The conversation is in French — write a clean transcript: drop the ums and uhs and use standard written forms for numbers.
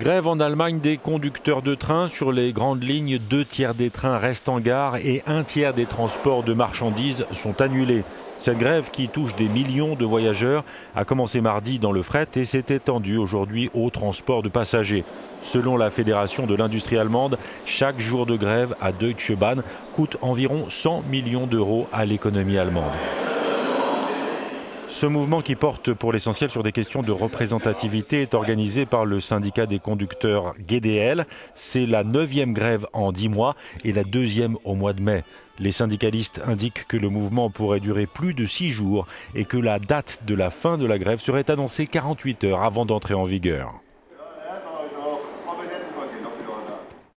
Grève en Allemagne des conducteurs de train. Sur les grandes lignes, 2 tiers des trains restent en gare et 1 tiers des transports de marchandises sont annulés. Cette grève qui touche des millions de voyageurs a commencé mardi dans le fret et s'est étendue aujourd'hui au transport de passagers. Selon la Fédération de l'industrie allemande, chaque jour de grève à Deutsche Bahn coûte environ 100 millions d'euros à l'économie allemande. Ce mouvement, qui porte pour l'essentiel sur des questions de représentativité, est organisé par le syndicat des conducteurs GDL. C'est la 9e grève en 10 mois et la 2e au mois de mai. Les syndicalistes indiquent que le mouvement pourrait durer plus de 6 jours et que la date de la fin de la grève serait annoncée 48 heures avant d'entrer en vigueur.